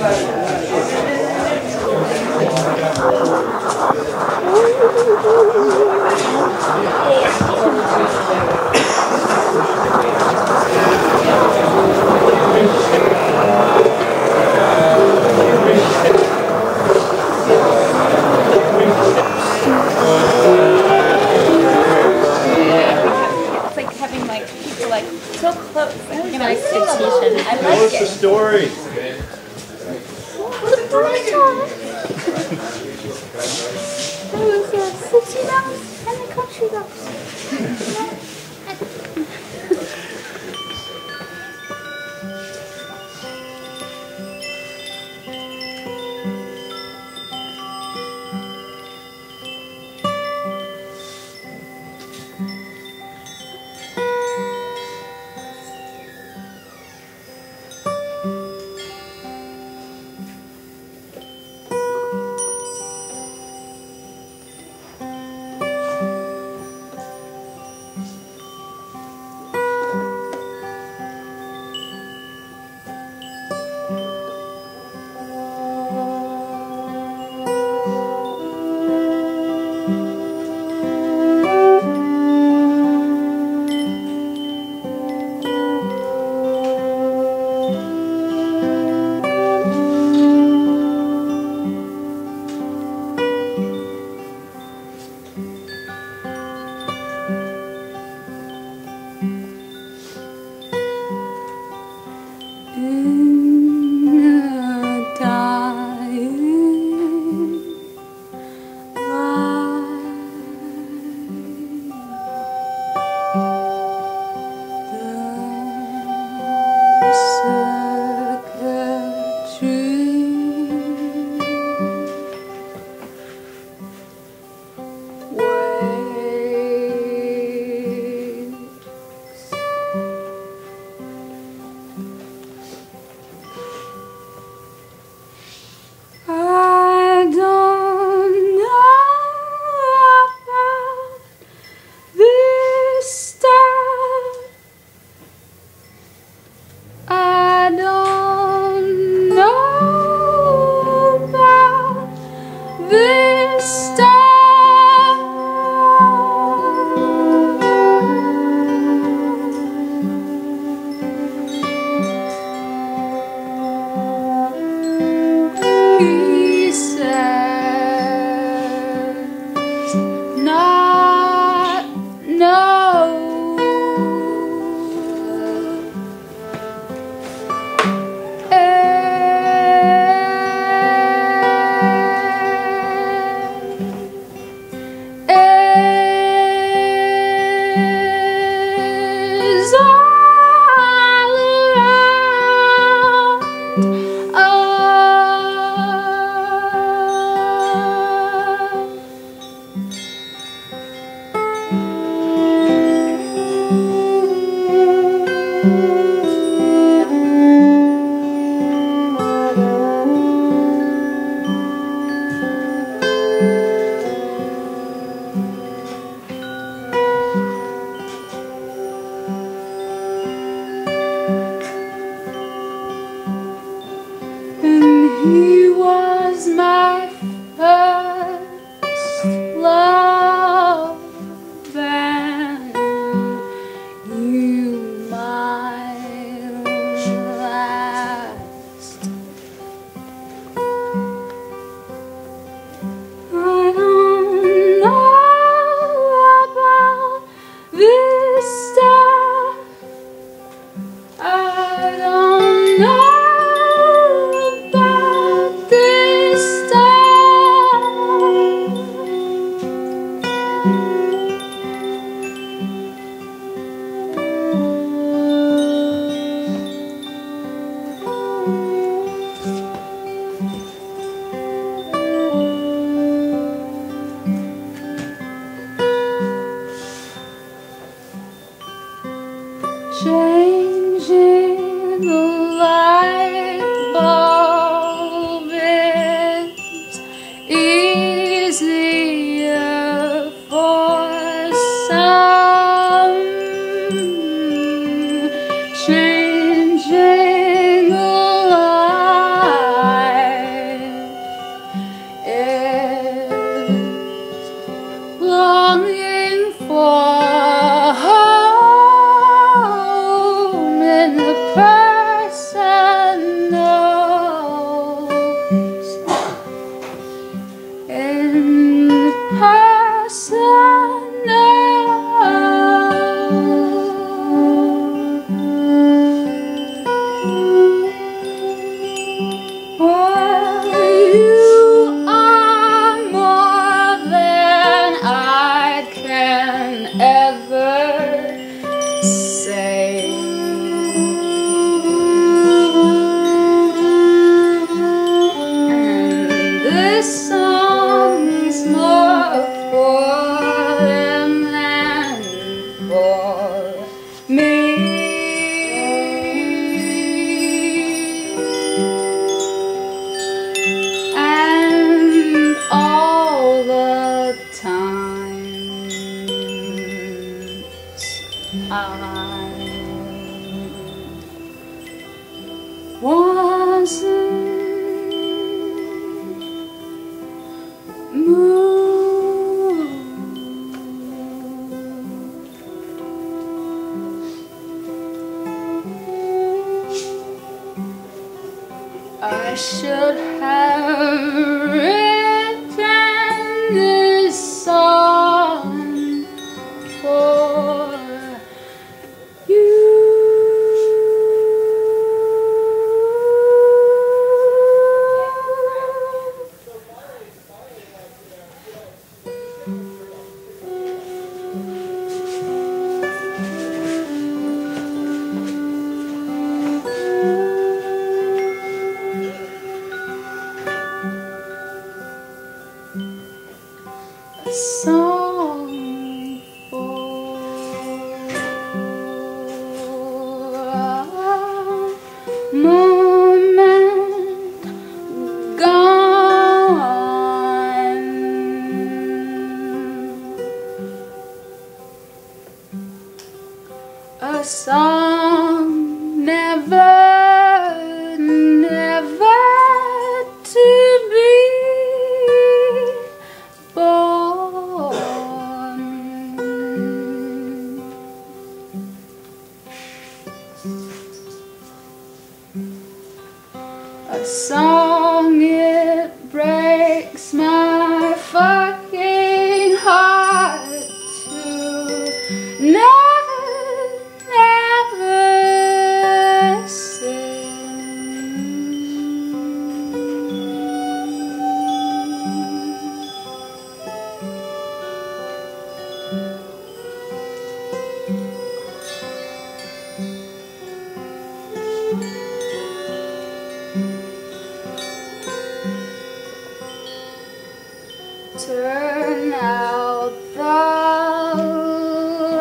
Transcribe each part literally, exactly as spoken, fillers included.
Changing the light. I should have written this song for you. Song for a moment gone, a song never, never to a song, it breaks my fucking heart to never, never sing. Turn out the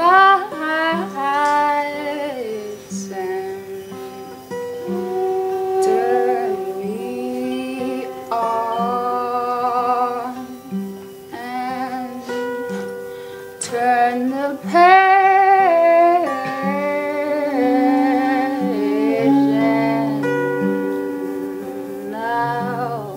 lights and turn me on, and turn the page, and now I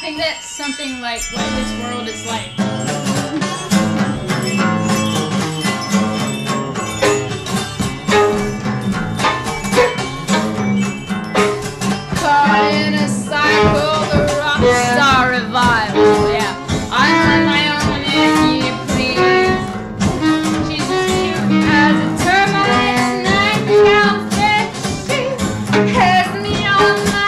think that's something like what this world is like. Caught in a cycle, the rock star revival. Yeah, I find my own if you please. She's as cute as a termite, and I count that she has me on my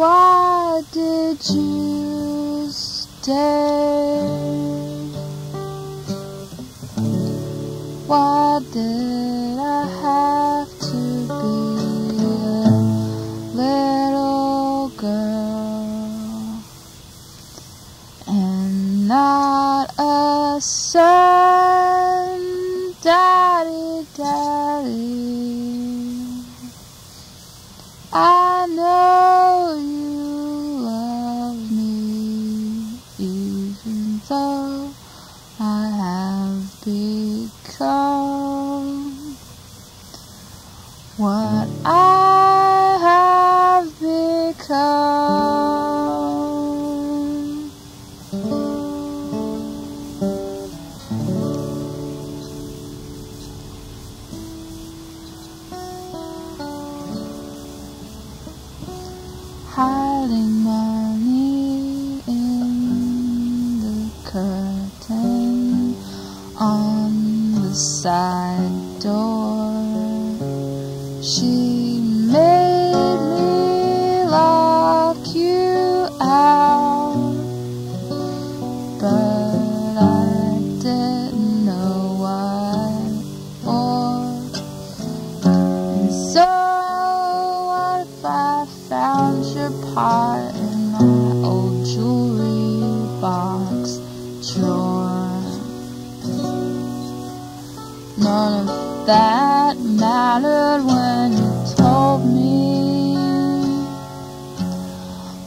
Why did you stay? Why did I have to be a little girl and not a son? Daddy, daddy, I know you love me, even though I have become what I have become. Hiding money in the curtain on the side door. She made me lock you out, but I didn't know why for. And so what if I found your pot in my old jewelry box drawer? None of that mattered when you told me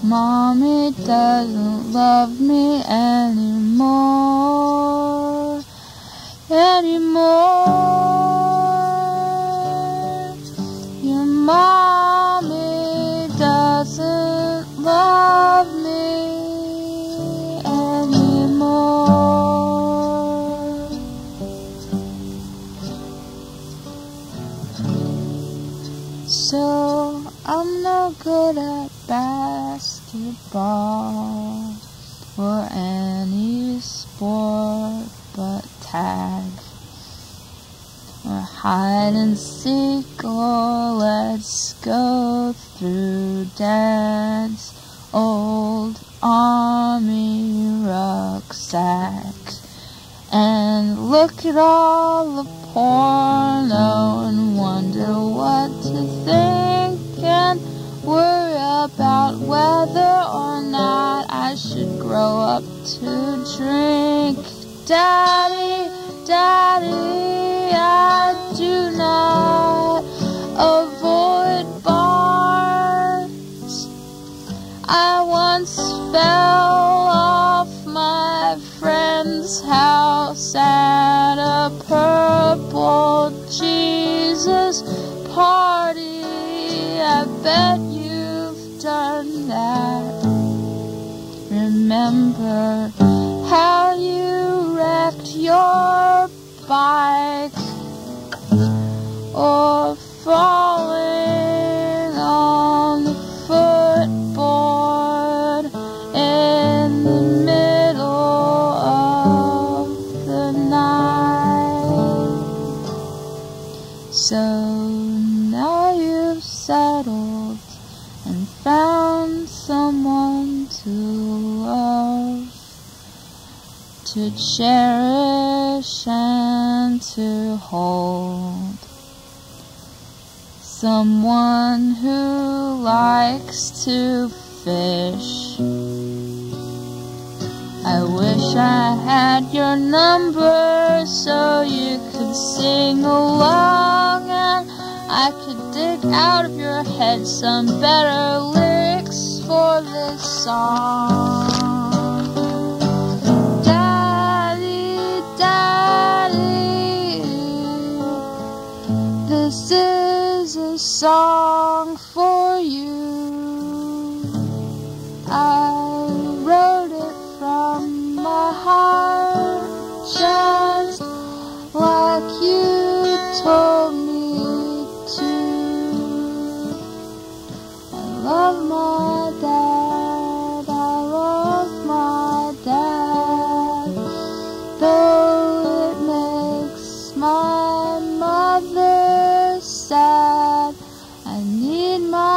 Mommy doesn't love me anymore, anymore. Your mommy doesn't love me anymore. So I'm no good at basketball or any sport but tag or hide and seek or let's go through dad's old army rucksack and look at all the porno and wonder what to think and worry about whether or not I should grow up to drink. Daddy, daddy, I do not avoid bars. I once fell off my friend's house at a purple Jesus party. I bet you've done that. Remember how you wrecked your bike or falling on the footboard in the middle of the night. So now you've settled and found someone to love, to cherish and to hold. Someone who likes to fish. I wish I had your number so you could sing along and I could dig out of your head some better licks for this song. Daddy, daddy, this is a song for you. I wrote it from my heart just like you told me. I love my dad, I love my dad, though it makes my mother sad. I need my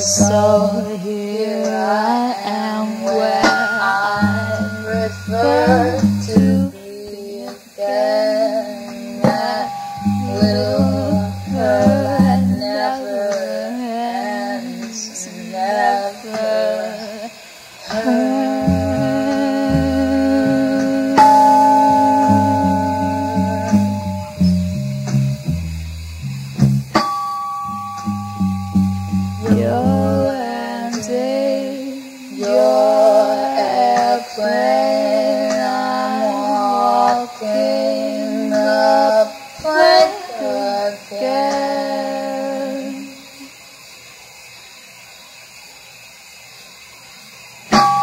So here I am where I'm referred to be again. That little hurt never ends, never hurts. Your empty, your airplane, I'm walking the plank again. So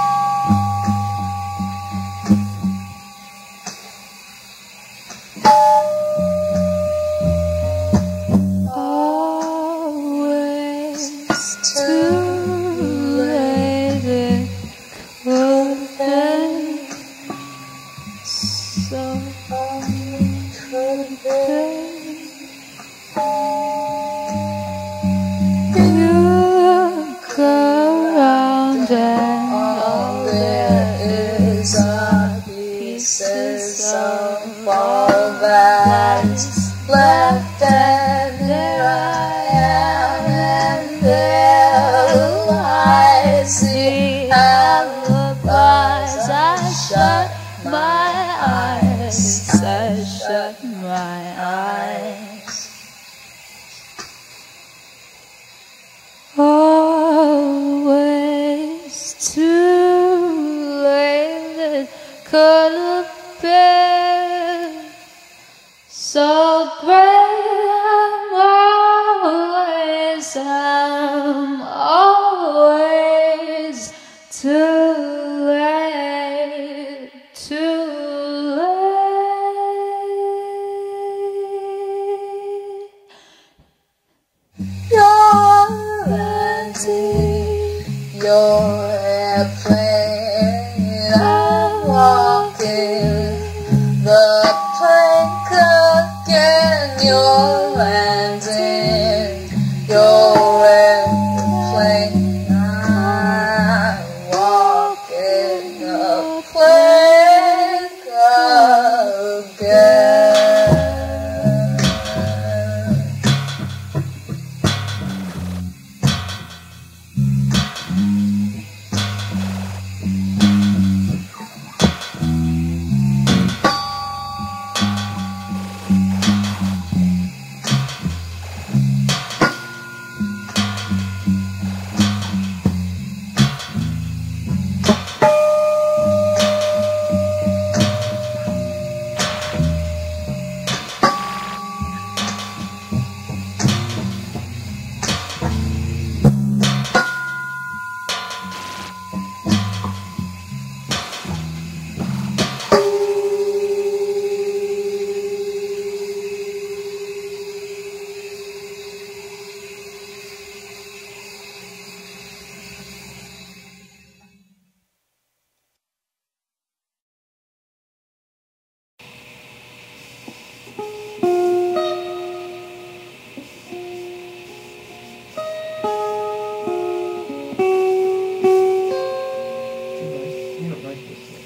unconvinced, you go round and all there is are pieces of all that's left, and there I am, and there I see alibis. I shut my I shut my eyes. Always too late, it could have been so great. I'm always, I'm always too late, too late. Your airplane, I'm walking the plank again. You're landing, you're airplane, I'm walking the plank again.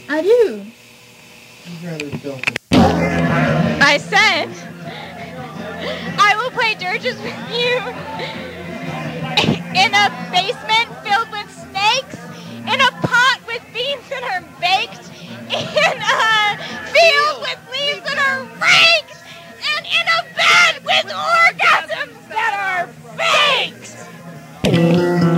I do. I said, I will play dirges with you in a basement filled with snakes, in a pot with beans that are baked, in a field with leaves that are raked, and in a bed with orgasms that are faked. Thank you.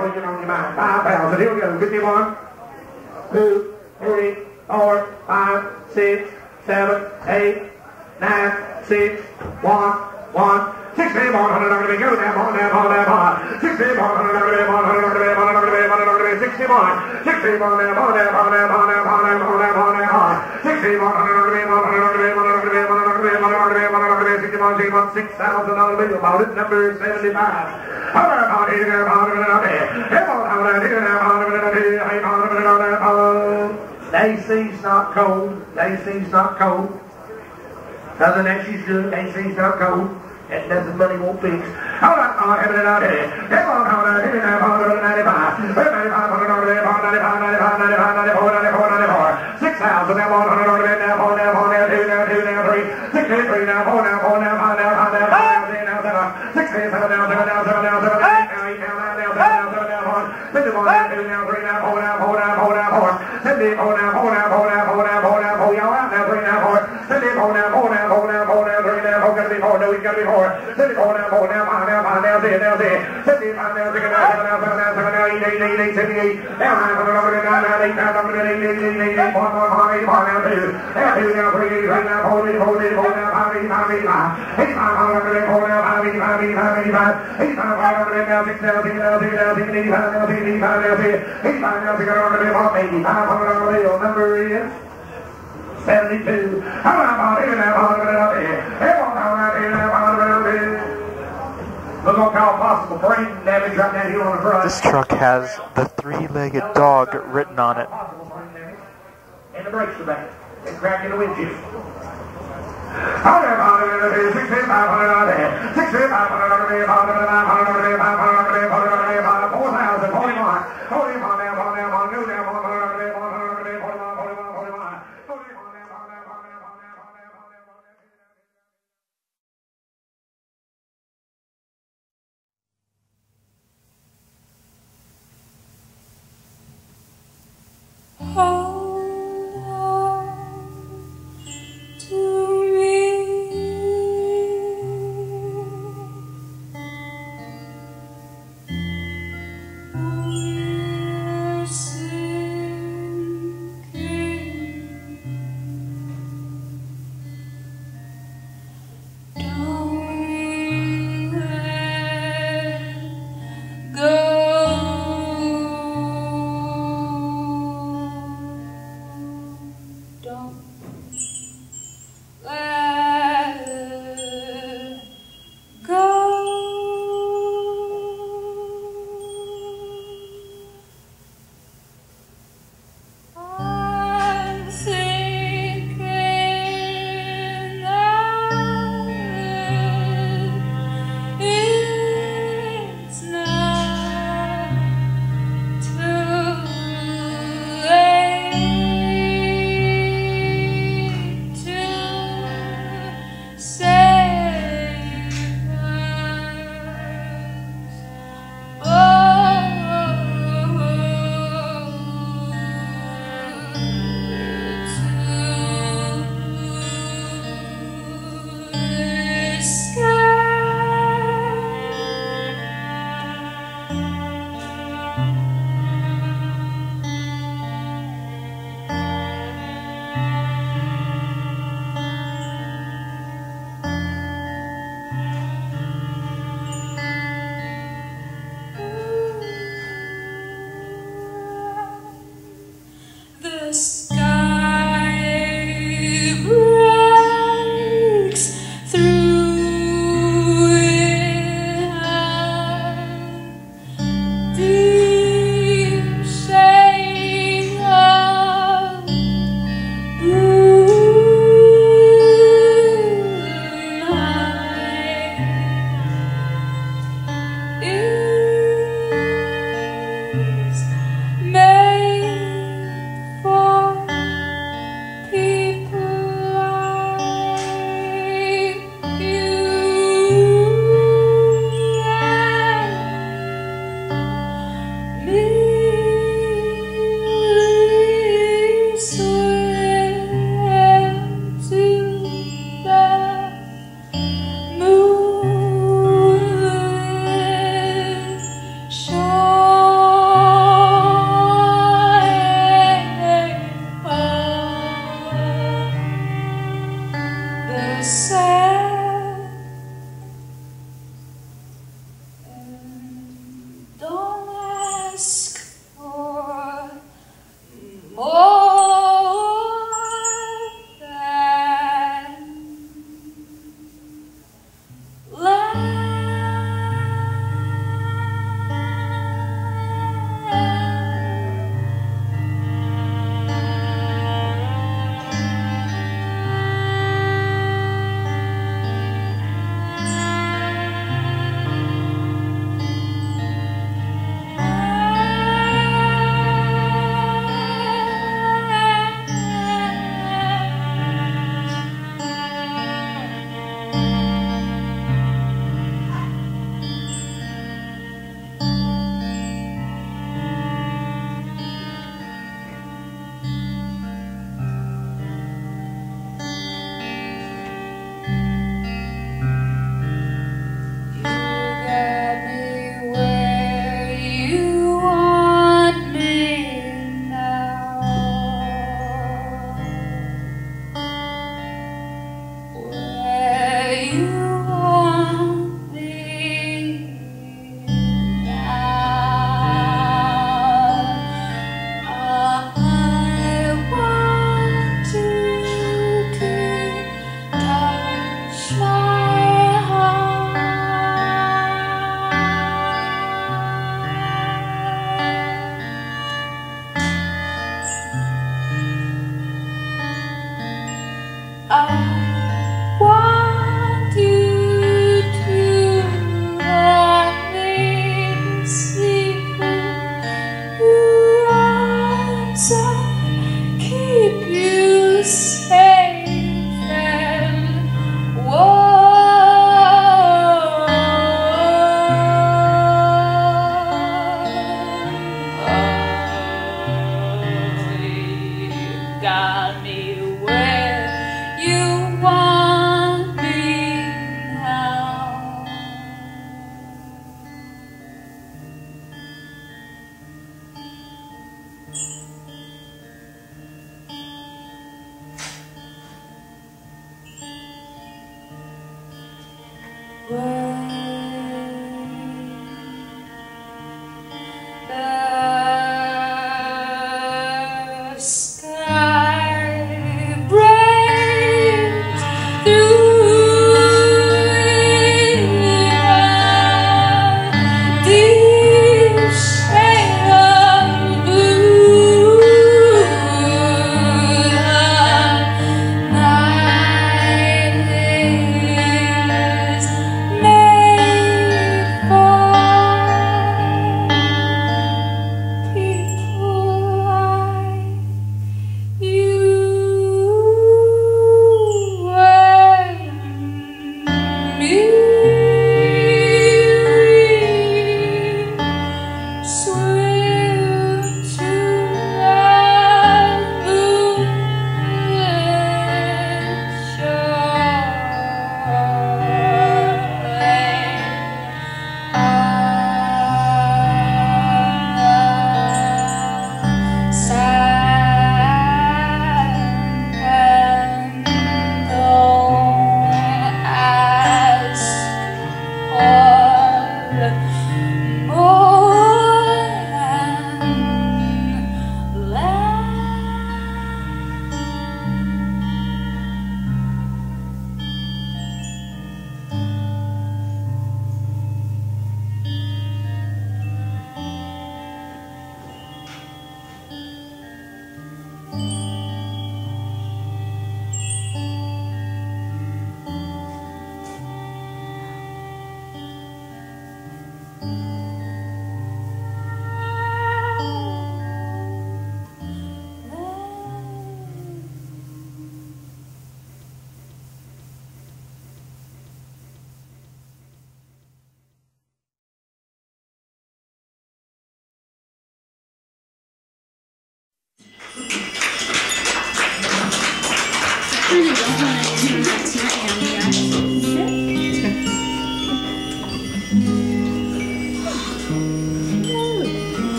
working on your mind. five thousand. Here we go. fifty-one, two, three, four, five, six, seven, eight, nine, six, one, one. Six name on hundred number to be go name on name on name on six name on hundred number to be on hundred number to be on hundred number to be on hundred number six name on six name on name on name on name on name on name on name on name on six name on hundred number to be on hundred number to be on hundred number to be on hundred number to be on hundred number six name on six on six thousand dollar bill about it number seventy five hundred about it here about it about it here about it here about it about it here about it about it about it. Daisy's not cold. Daisy's not cold. Doesn't actually good. Daisy's not cold. And that's the money won't fix. All right, all right, everything out here. They won't hold on, everything out here, ninety-five. ninety-five, ninety-five, ninety-five, ninety-five, ninety-four, ninety-four, ninety-four, ninety-four. Six thousand, now one, now one, now one, now one, now two, now two, now three. Six, eight, three, now four, now four, now five, now five, now ten, now seven. Six, eight, seven, now seven, now seven, now seven, now eight, now eight, now nine, now ten, now seven, now one. Fifty-one, now two, now three, now four, now four, now four, now four. Seventy-four, now four, now four, now four, now four, now four. Y'all out now, three, now four. Seventy-four, now four, now four, now four, now three, now four. Gotta be four, no, we gotta be four. Seventy-four now, four now, five now, five now, ten now, ten. Seventy-five now, six now, seven now, seven now, seven now, eight, eight, eight, eight, seventy-eight. Now nine, seven now, eight, nine, nine, eight, nine, seven now, eight, eight, eight, eight, one, one, one, eight, one now, two. Now two now, three, eight, three now, four, eight, four, eight, four now, five, eight, five, eight, five. Eight, five, five now, eight, four now, five, eight, five, eight, five, eight, five. Eight, five, five now, eight now, six now, six now, six now, six now, eighty-five now, six, eighty-five now, six. Eighty-five now, six now, eighty-five hundred dollar bill. Number is seventy-two. How about here now, how about here? Everyone how about here now? Look on how possible brain damage right down here on the front. This truck has the three-legged dog written on it. And the brakes are bad. It's cracking the windshield.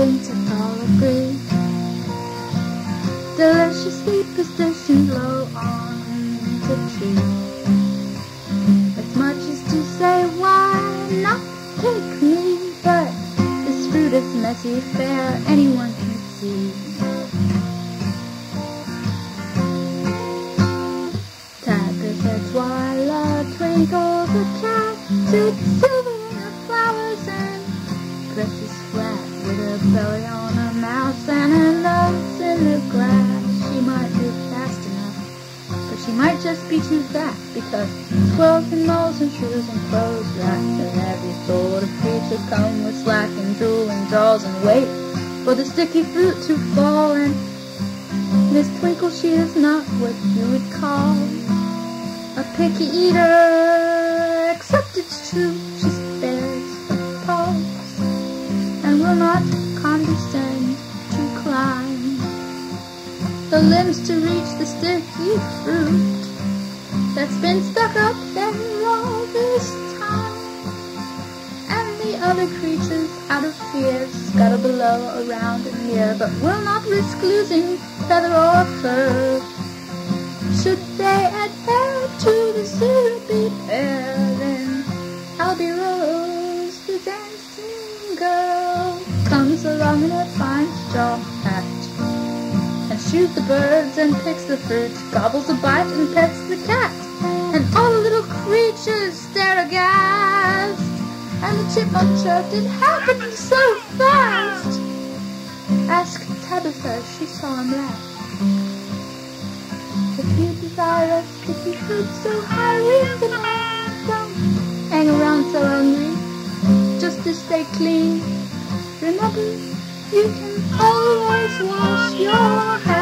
begin to all agree. Delicious sleep is dancing low on the tree. As much as to say, why not take me? But this fruit is messy, fair, anyone can see. Tiger said, twilight twinkle the cat, sweet silver the flowers and dresses flat with a belly on a mouse and her nose in the glass. She might be fast enough, but she might just be too fat, because squirrels and moles and shrews and crows rats and every sort of creature come with slack and drool and jaws and wait for the sticky fruit to fall. And Miss Twinkle, she is not what you would call a picky eater, except it's true she spares the paws and will not condescend to climb the limbs to reach the sticky fruit that's been stuck up there all this time. And the other creatures, out of fear, scuttle below, around and near, but will not risk losing feather or fur. Should they adhere to the syrupy pear, then I'll be Rose the dancing girl. Comes along in a fine straw hat and shoots the birds and picks the fruit, gobbles a bite and pets the cat, and all the little creatures stare aghast. And the chipmunk chirped, "It happened so fast." Ask Tabitha, she saw him laugh. If you desire a sticky fruit so high, we can don't hang around so hungry, just to stay clean. Remember, you can always wash your hands.